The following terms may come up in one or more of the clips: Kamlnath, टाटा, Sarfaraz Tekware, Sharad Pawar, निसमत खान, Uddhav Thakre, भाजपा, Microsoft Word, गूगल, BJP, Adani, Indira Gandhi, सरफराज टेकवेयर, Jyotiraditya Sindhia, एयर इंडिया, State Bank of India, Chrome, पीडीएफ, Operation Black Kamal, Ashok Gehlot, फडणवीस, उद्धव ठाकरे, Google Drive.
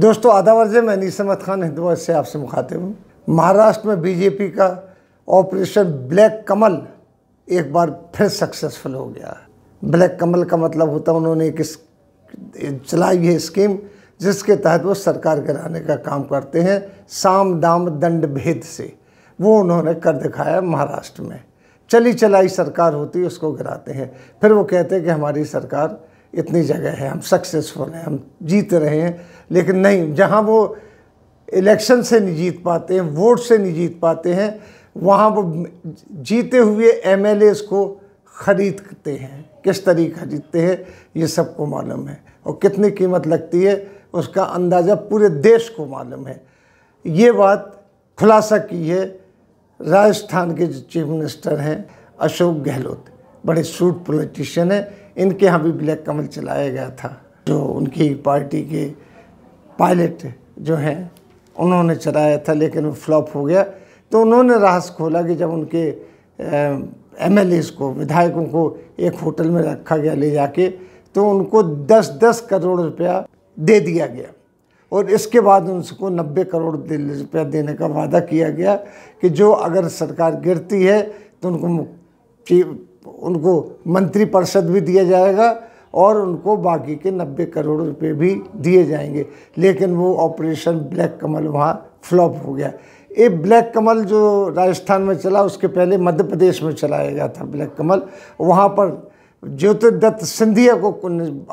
दोस्तों आदाब से मैं निसमत खान हिंदवाद से आपसे मुखातिब हूँ। महाराष्ट्र में बीजेपी का ऑपरेशन ब्लैक कमल एक बार फिर सक्सेसफुल हो गया। ब्लैक कमल का मतलब होता है उन्होंने एक चलाई है स्कीम जिसके तहत वो सरकार गिराने का काम करते हैं। साम दाम दंड भेद से वो उन्होंने कर दिखाया। महाराष्ट्र में चली चलाई सरकार होती उसको गिराते हैं, फिर वो कहते हैं कि हमारी सरकार इतनी जगह है, हम सक्सेसफुल हैं, हम जीत रहे हैं। लेकिन नहीं, जहां वो इलेक्शन से नहीं जीत पाते हैं, वोट से नहीं जीत पाते हैं, वहां वो जीते हुए एमएलएस को ख़रीदते हैं। किस तरीके खरीदते हैं ये सबको मालूम है, और कितनी कीमत लगती है उसका अंदाज़ा पूरे देश को मालूम है। ये बात खुलासा की है राजस्थान के जो चीफ मिनिस्टर हैं अशोक गहलोत, बड़े सूट पॉलिटिशियन हैं। इनके यहाँ भी ब्लैक कमल चलाया गया था, जो उनकी पार्टी के पायलट जो हैं उन्होंने चलाया था, लेकिन वो फ्लॉप हो गया। तो उन्होंने राज खोला कि जब उनके एमएलएस को, विधायकों को एक होटल में रखा गया ले जाके, तो उनको 10-10 करोड़ रुपया दे दिया गया, और इसके बाद उनको 90 करोड़ रुपया देने का वादा किया गया कि जो अगर सरकार गिरती है तो उनको मंत्री परिषद भी दिया जाएगा और उनको बाकी के 90 करोड़ रुपए भी दिए जाएंगे। लेकिन वो ऑपरेशन ब्लैक कमल वहाँ फ्लॉप हो गया। ये ब्लैक कमल जो राजस्थान में चला, उसके पहले मध्य प्रदेश में चलाया गया था ब्लैक कमल। वहाँ पर ज्योतिरादित्य सिंधिया को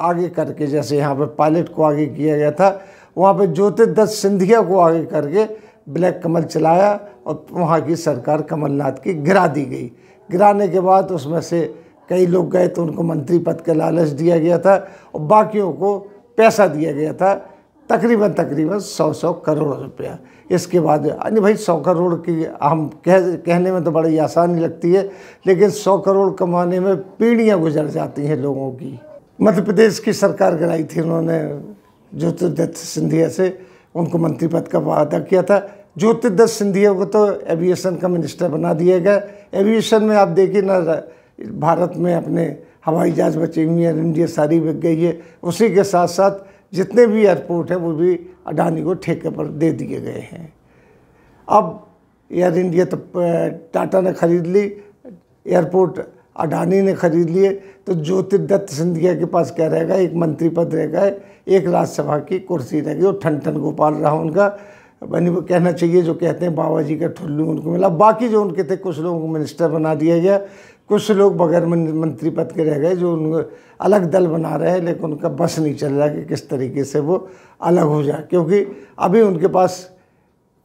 आगे करके, जैसे यहाँ पर पायलट को आगे किया गया था, वहाँ पे ज्योतिरादित्य सिंधिया को आगे करके ब्लैक कमल चलाया, और वहाँ की सरकार कमलनाथ की गिरा दी गई। गिराने के बाद उसमें से कई लोग गए तो उनको मंत्री पद का लालच दिया गया था, और बाकियों को पैसा दिया गया था, तकरीबन 100-100 करोड़ रुपया। इसके बाद यानी भाई 100 करोड़ की हम कहने में तो बड़ी आसानी लगती है, लेकिन 100 करोड़ कमाने में पीढ़ियाँ गुजर जाती हैं लोगों की। मध्य प्रदेश की सरकार गिराई थी उन्होंने ज्योतिरादित्य सिंधिया से, उनको मंत्री पद का वादा किया था। ज्योतिरादित्य सिंधिया को तो एविएशन का मिनिस्टर बना दिया गया। एविएशन में आप देखिए ना, भारत में अपने हवाई जहाज़ बची हुई हैं, इंडिया सारी बिक गई है। उसी के साथ साथ जितने भी एयरपोर्ट हैं वो भी अडानी को ठेके पर दे दिए गए हैं। अब एयर इंडिया तो टाटा ने खरीद ली, एयरपोर्ट अडानी ने खरीद लिए, तो ज्योतिरादित्य सिंधिया के पास क्या रहेगा? एक मंत्री पद रह गए, एक राज्यसभा की कुर्सी रह गई, और ठन गोपाल रहा उनका, यानी वो कहना चाहिए जो कहते हैं बाबा जी का ठुल्लू उनको मिला। बाकी जो उनके थे कुछ लोगों को मिनिस्टर बना दिया गया, कुछ लोग बगैर मंत्री पद के रह गए, जो उनको अलग दल बना रहे हैं, लेकिन उनका बस नहीं चल रहा कि किस तरीके से वो अलग हो जाए, क्योंकि अभी उनके पास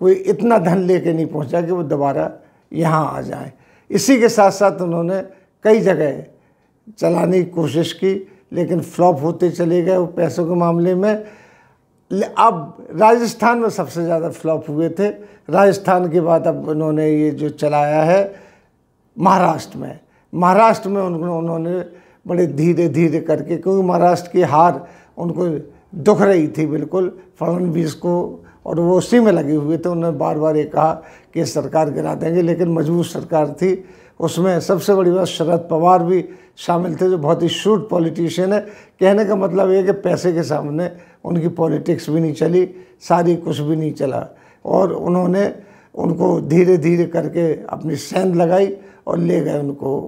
कोई इतना धन लेके नहीं पहुंचा कि वो दोबारा यहाँ आ जाए। इसी के साथ साथ उन्होंने कई जगह चलाने की कोशिश की, लेकिन फ्लॉप होते चले गए वो पैसों के मामले में। अब राजस्थान में सबसे ज़्यादा फ्लॉप हुए थे। राजस्थान के बाद अब उन्होंने ये जो चलाया है महाराष्ट्र में उन्होंने बड़े धीरे धीरे करके, क्योंकि महाराष्ट्र की हार उनको दुख रही थी बिल्कुल, फडणवीस को, और वो उसी में लगे हुए थे। उन्होंने बार बार ये कहा कि सरकार गिरा देंगे, लेकिन मजबूर सरकार थी। उसमें सबसे बड़ी बात शरद पवार भी शामिल थे, जो बहुत ही शूट पॉलिटिशियन है। कहने का मतलब ये कि पैसे के सामने उनकी पॉलिटिक्स भी नहीं चली, सारी कुछ भी नहीं चला, और उन्होंने उनको धीरे धीरे करके अपनी सेंध लगाई और ले गए उनको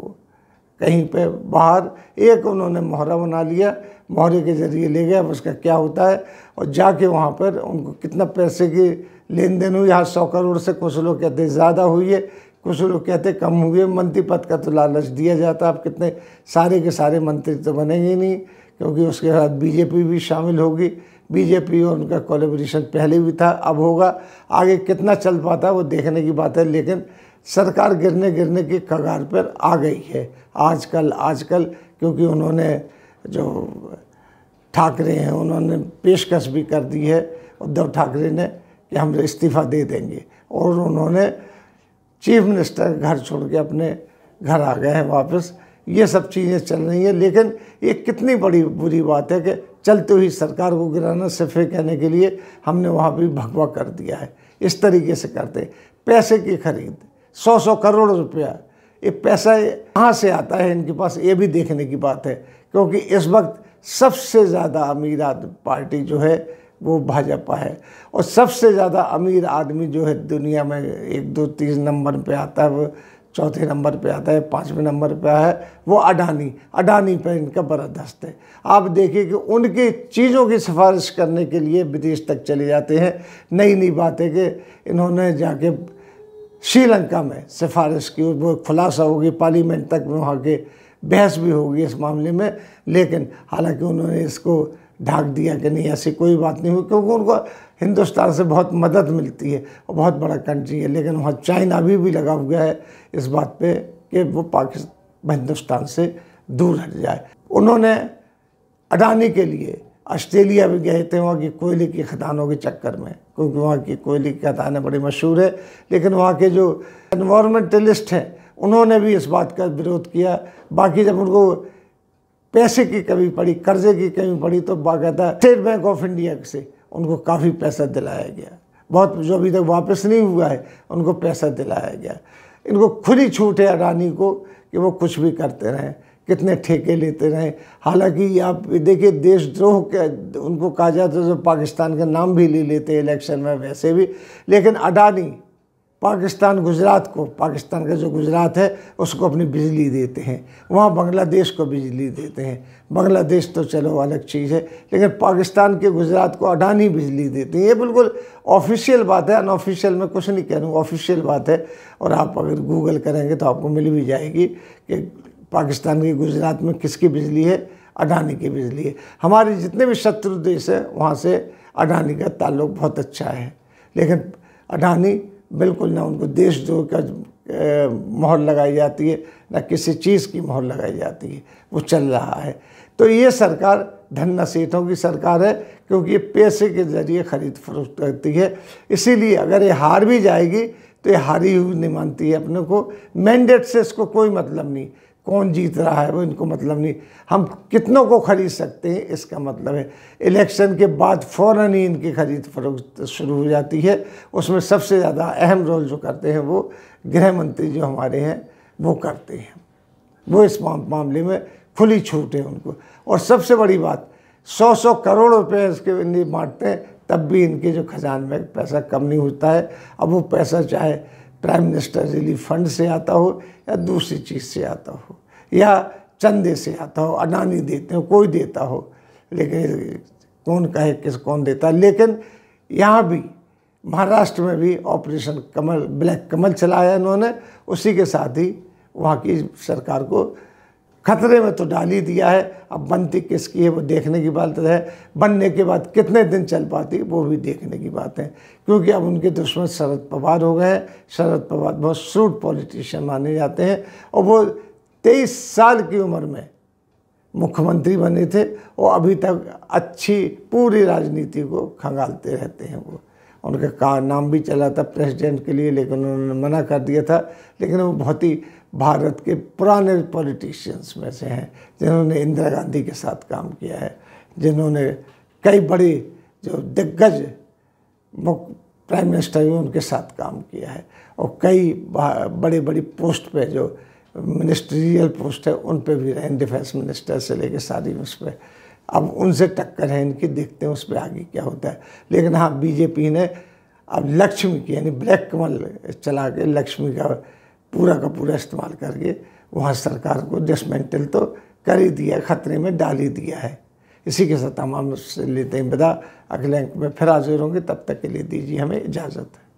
कहीं पे बाहर। एक उन्होंने मोहरा बना लिया, मोहरे के ज़रिए ले गए। अब उसका क्या होता है, और जाके वहाँ पर उनको कितना पैसे की लेन देन हुई? यहाँ 100 करोड़ से कुछ लोग कहते ज़्यादा हुई है, कुछ लोग कहते कम हुए। मंत्री पद का तो लालच दिया जाता, अब कितने सारे के सारे मंत्री तो बनेंगे नहीं, क्योंकि उसके साथ बीजेपी भी शामिल होगी। बीजेपी और उनका कोलैबोरेशन पहले भी था, अब होगा। आगे कितना चल पाता है वो देखने की बात है, लेकिन सरकार गिरने की कगार पर आ गई है आजकल, क्योंकि उन्होंने जो ठाकरे हैं उन्होंने पेशकश भी कर दी है उद्धव ठाकरे ने कि हम इस्तीफ़ा दे देंगे, और उन्होंने चीफ मिनिस्टर घर छोड़ के अपने घर आ गए हैं वापस। ये सब चीज़ें चल रही हैं, लेकिन ये कितनी बड़ी बुरी बात है कि चलते हुई सरकार को गिराना सिर्फ कहने के लिए हमने वहाँ भी भगवा कर दिया है। इस तरीके से करते पैसे की खरीद, 100-100 करोड़ रुपया। ये पैसा कहाँ से आता है इनके पास, ये भी देखने की बात है, क्योंकि इस वक्त सबसे ज़्यादा अमीर पार्टी जो है वो भाजपा है। और सबसे ज़्यादा अमीर आदमी जो है दुनिया में 1, 2, 3 नंबर पे आता है, वो 4थे नंबर पे आता है, 5वें नंबर पे है वो अडानी पे इनका बड़ा दस्त है। आप देखिए कि उनके चीज़ों की सिफारिश करने के लिए विदेश तक चले जाते हैं। नई नई बातें कि इन्होंने जाके श्रीलंका में सिफारिश की, वो खुलासा होगी, पार्लियामेंट तक में वहाँ के बहस भी होगी इस मामले में। लेकिन हालांकि उन्होंने इसको ढाक दिया कि नहीं ऐसी कोई बात नहीं हुई, क्योंकि उनको हिंदुस्तान से बहुत मदद मिलती है और बहुत बड़ा कंट्री है। लेकिन वहाँ चाइना भी लगा हुआ है इस बात पे कि वो पाकिस्तान हिंदुस्तान से दूर हट जाए। उन्होंने अडानी के लिए ऑस्ट्रेलिया भी गए थे, वहाँ की कोयले की खदानों के चक्कर में, क्योंकि वहाँ की कोयले की खदानें बड़ी मशहूर है। लेकिन वहाँ के जो एनवायरमेंटलिस्ट हैं उन्होंने भी इस बात का विरोध किया। बाकी जब उनको पैसे की कमी पड़ी, कर्जे की कमी पड़ी, तो बाकायदा स्टेट बैंक ऑफ इंडिया से उनको काफ़ी पैसा दिलाया गया, बहुत जो अभी तक वापस नहीं हुआ है उनको पैसा दिलाया गया। इनको खुली छूट है अडानी को कि वो कुछ भी करते रहें, कितने ठेके लेते रहें। हालांकि आप देखिए देशद्रोह के उनको कहा जाता है, जो पाकिस्तान का नाम भी ले लेते हैं इलेक्शन में वैसे भी। लेकिन अडानी पाकिस्तान गुजरात को, पाकिस्तान का जो गुजरात है उसको अपनी बिजली देते हैं, वहाँ बांग्लादेश को बिजली देते हैं। बांग्लादेश तो चलो अलग चीज़ है, लेकिन पाकिस्तान के गुजरात को अडानी बिजली देते हैं। ये बिल्कुल ऑफिशियल बात है, अनऑफिशियल में कुछ नहीं कह रहा हूँ, ऑफिशियल बात है। और आप अगर गूगल करेंगे तो आपको मिल भी जाएगी कि पाकिस्तान के गुजरात में किसकी बिजली है, अडानी की बिजली है। हमारे जितने भी शत्रु देश हैं वहाँ से अडानी का ताल्लुक बहुत अच्छा है। लेकिन अडानी बिल्कुल ना उनको देशद्रोह का मोहर लगाई जाती है, ना किसी चीज़ की मोहर लगाई जाती है, वो चल रहा है। तो ये सरकार धन्ना सेठों की सरकार है, क्योंकि ये पैसे के ज़रिए ख़रीद फरोख्त करती है। इसीलिए अगर ये हार भी जाएगी तो ये हारी हुई नहीं मानती है अपने को। मैंडेट से इसको कोई मतलब नहीं, कौन जीत रहा है वो इनको मतलब नहीं, हम कितनों को ख़रीद सकते हैं इसका मतलब है। इलेक्शन के बाद फ़ौरन ही इनकी ख़रीद फरोख्त शुरू हो जाती है। उसमें सबसे ज़्यादा अहम रोल जो करते हैं वो गृह मंत्री जो हमारे हैं वो करते हैं, वो इस मामले में खुली छूट है उनको। और सबसे बड़ी बात 100-100 करोड़ रुपए इसके इन्हें बांटते हैं, तब भी इनके जो खजाने में पैसा कम नहीं होता है। अब वो पैसा चाहे प्राइम मिनिस्टर रिलीफ फंड से आता हो या दूसरी चीज़ से आता हो या चंदे से आता हो, अडानी देते हो, कोई देता हो, लेकिन कौन कहे किस कौन देता है। लेकिन यहाँ भी महाराष्ट्र में भी ऑपरेशन कमल, ब्लैक कमल चलाया इन्होंने, उसी के साथ ही वहाँ की सरकार को खतरे में तो डाल ही दिया है। अब बनती किसकी है वो देखने की बात है, बनने के बाद कितने दिन चल पाती वो भी देखने की बात है, क्योंकि अब उनके दुश्मन शरद पवार हो गए हैं। शरद पवार बहुत श्रूड पॉलिटिशियन माने जाते हैं और वो 23 साल की उम्र में मुख्यमंत्री बने थे और अभी तक अच्छी पूरी राजनीति को खंगालते रहते हैं। वो उनका नाम भी चला था प्रेसिडेंट के लिए, लेकिन उन्होंने मना कर दिया था। लेकिन वो बहुत ही भारत के पुराने पॉलिटिशियंस में से हैं, जिन्होंने इंदिरा गांधी के साथ काम किया है, जिन्होंने कई बड़े जो दिग्गज प्राइम मिनिस्टर हुए उनके साथ काम किया है और कई बड़ी पोस्ट पे जो मिनिस्ट्रियल पोस्ट है उन पे भी रहे, डिफेंस मिनिस्टर से लेकर सारी उस पर। अब उनसे टक्कर है इनकी, देखते हैं उस पर आगे क्या होता है। लेकिन हाँ, बीजेपी ने अब लक्ष्मी की यानी ब्लैक कमल चला के लक्ष्मी का पूरा इस्तेमाल करके वहाँ सरकार को डिसमेंटल तो कर ही दिया, खतरे में डाल ही दिया है। इसी के साथ तमाम से लेते हैं विदा, अगले अंक में फिर हाजिर होंगे, तब तक के लिए दीजिए हमें इजाज़त।